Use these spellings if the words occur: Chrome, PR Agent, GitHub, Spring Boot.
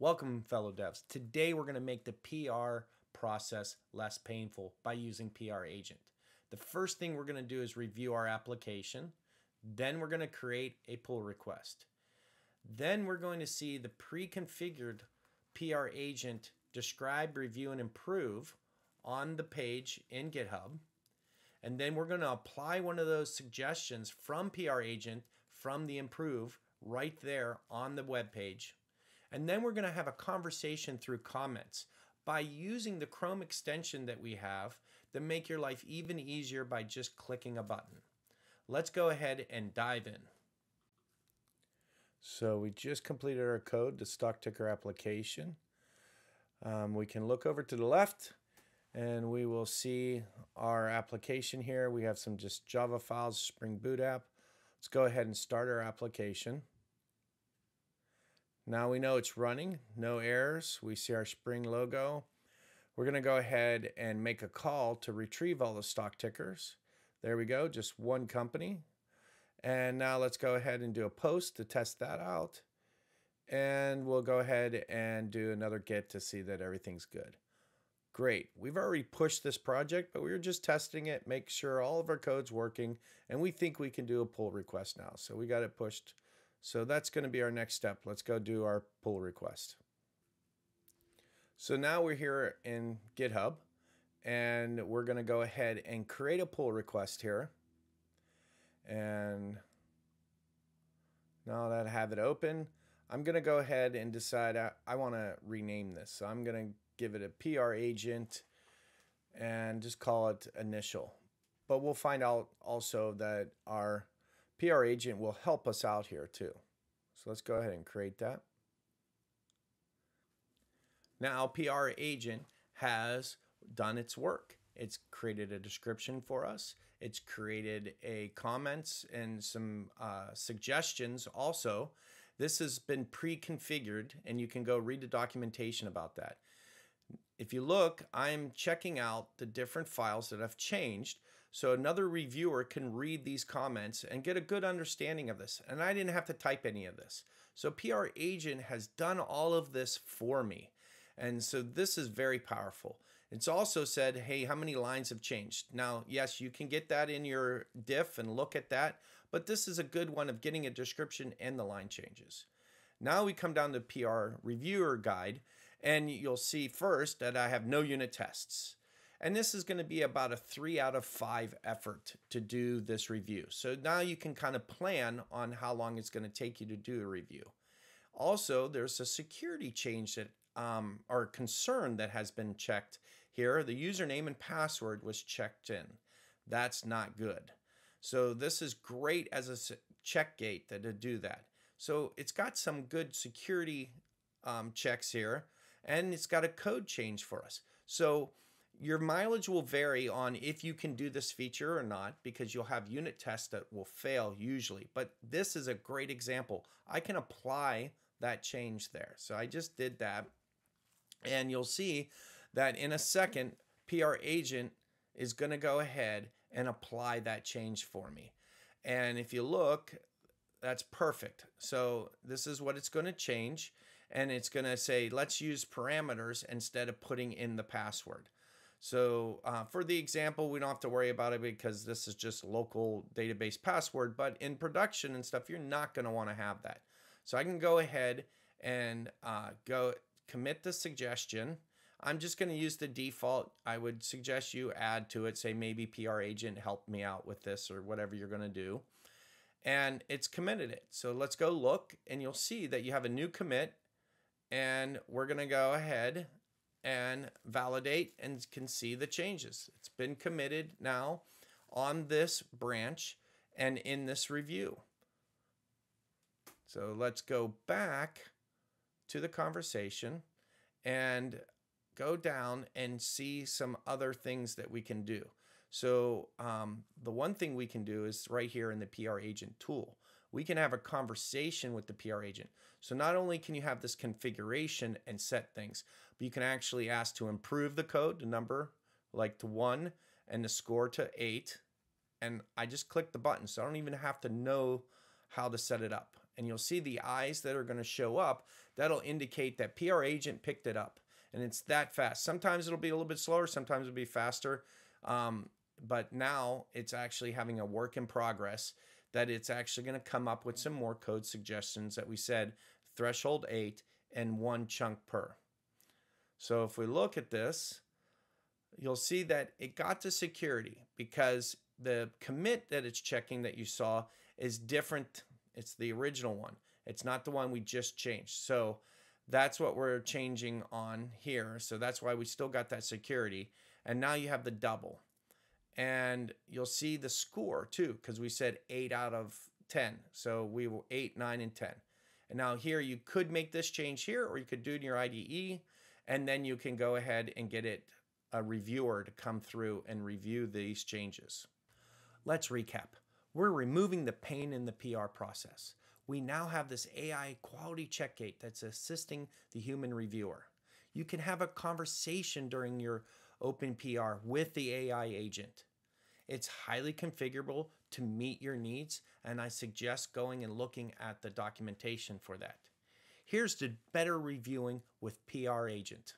Welcome, fellow devs. Today we're going to make the PR process less painful by using PR Agent. The first thing we're going to do is review our application. Then we're going to create a pull request. Then we're going to see the pre-configured PR Agent describe, review, and improve on the page in GitHub. And then we're going to apply one of those suggestions from PR Agent from the improve right there on the web page. And then we're going to have a conversation through comments by using the Chrome extension that we have to make your life even easier by just clicking a button. Let's go ahead and dive in. So we just completed our code, the stock ticker application. We can look over to the left and we will see our application here. We have some just Java files, Spring Boot app. Let's go ahead and start our application. Now we know it's running, no errors. We see our Spring logo. We're going to go ahead and make a call to retrieve all the stock tickers. There we go, just one company. And now let's go ahead and do a post to test that out. And we'll go ahead and do another get to see that everything's good. Great, we've already pushed this project, but we were just testing it, make sure all of our code's working, and we think we can do a pull request now. So we got it pushed. So that's going to be our next step. Let's go do our pull request. So now we're here in GitHub and we're going to go ahead and create a pull request here. And now that I have it open, I'm going to go ahead and decide I want to rename this. So I'm going to give it a PR Agent and just call it initial. But we'll find out also that our PR Agent will help us out here too. So let's go ahead and create that. Now PR Agent has done its work. It's created a description for us. It's created a comments and some suggestions also. This has been pre-configured and you can go read the documentation about that. If you look, I'm checking out the different files that I've changed so another reviewer can read these comments and get a good understanding of this. And I didn't have to type any of this. So PR Agent has done all of this for me. And so this is very powerful. It's also said, hey, how many lines have changed? Now, yes, you can get that in your diff and look at that, but this is a good one of getting a description and the line changes. Now we come down to PR Reviewer Guide, and you'll see first that I have no unit tests. And this is going to be about a 3 out of 5 effort to do this review. So now you can kind of plan on how long it's going to take you to do a review. Also, there's a security change that or concern that has been checked here. The username and password was checked in. That's not good. So this is great as a check gate to do that. So it's got some good security checks here, and it's got a code change for us. So your mileage will vary on if you can do this feature or not, because you'll have unit tests that will fail usually. But this is a great example. I can apply that change there. So I just did that. And you'll see that in a second, PR Agent is going to go ahead and apply that change for me. And if you look, that's perfect. So this is what it's going to change. And it's going to say, let's use parameters instead of putting in the password. So for the example, we don't have to worry about it because this is just local database password. But in production and stuff, you're not going to want to have that. So I can go ahead and go commit the suggestion. I'm just going to use the default. I would suggest you add to it, say maybe PR Agent helped me out with this or whatever you're going to do. And it's committed it. So let's go look and you'll see that you have a new commit and we're going to go ahead and validate and can see the changes. It's been committed now on this branch and in this review. So let's go back to the conversation and go down and see some other things that we can do. So the one thing we can do is right here in the PR Agent tool. We can have a conversation with the PR Agent. So not only can you have this configuration and set things, but you can actually ask to improve the code, the number like to 1 and the score to 8. And I just click the button, so I don't even have to know how to set it up. and you'll see the eyes that are going to show up. That'll indicate that PR Agent picked it up, and it's that fast. Sometimes it'll be a little bit slower, sometimes it'll be faster, but now it's actually having a work in progress that it's actually going to come up with some more code suggestions that we said, threshold 8 and 1 chunk per. So if we look at this, you'll see that it got to security because the commit that it's checking that you saw is different. It's the original one. It's not the one we just changed. So that's what we're changing on here. So that's why we still got that security. And now you have the double. And you'll see the score too, because we said 8 out of 10. So we were 8, 9, and 10. And now here you could make this change here, or you could do it in your IDE, and then you can go ahead and get it a reviewer to come through and review these changes. Let's recap. We're removing the pain in the PR process. We now have this AI quality check gate that's assisting the human reviewer. You can have a conversation during your open PR with the AI agent. It's highly configurable to meet your needs, and I suggest going and looking at the documentation for that. Here's to better reviewing with PR Agent.